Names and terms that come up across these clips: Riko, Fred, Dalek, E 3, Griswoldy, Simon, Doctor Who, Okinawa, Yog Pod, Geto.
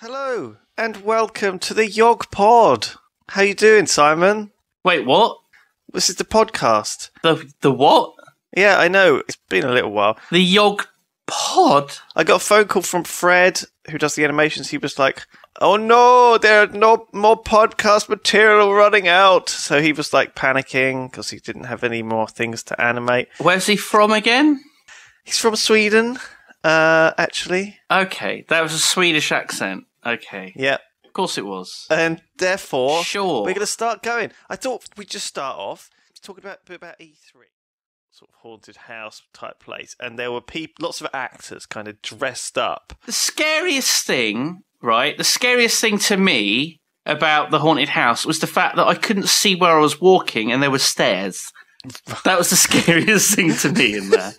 Hello, and welcome to the Yog Pod. How you doing, Simon? Wait, what? This is the podcast. The what? Yeah, I know. It's been a little while. The Yog Pod? I got a phone call from Fred, who does the animations. He was like, oh no, there are no more podcast material running out. So he was like panicking because he didn't have any more things to animate. Where's he from again? He's from Sweden, actually. Okay, that was a Swedish accent. Okay. Yeah. Of course it was. And therefore, sure, we're going to start going. I thought we'd just start off talking about E 3. Sort of haunted house type place. And there were lots of actors kind of dressed up. The scariest thing to me about the haunted house was the fact that I couldn't see where I was walking and there were stairs. That was the scariest thing to me in there.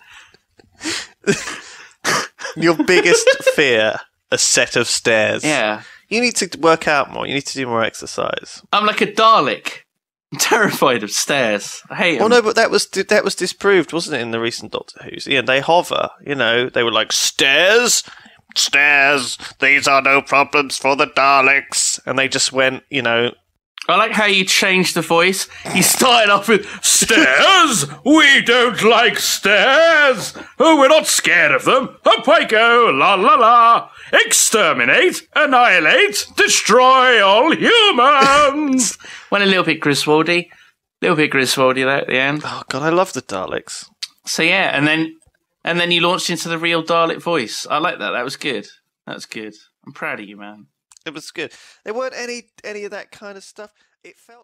Your biggest fear, a set of stairs. Yeah. You need to work out more. You need to do more exercise. I'm like a Dalek. I'm terrified of stairs. I hate them. Well, no, but that was disproved, wasn't it, in the recent Doctor Who's? Yeah, they hover. You know, they were like, stairs? Stairs, these are no problems for the Daleks. And they just went, you know. I like how you changed the voice. You started off with, stairs? We don't like stairs. Oh, we're not scared of them. Up I go, la la la. Exterminate, annihilate, destroy all humans. Went a little bit Griswoldy. There at the end. Oh, God, I love the Daleks. So, yeah, and then you launched into the real Dalek voice. I like that. That was good. I'm proud of you, man. It was good. There weren't any of that kind of stuff. It felt...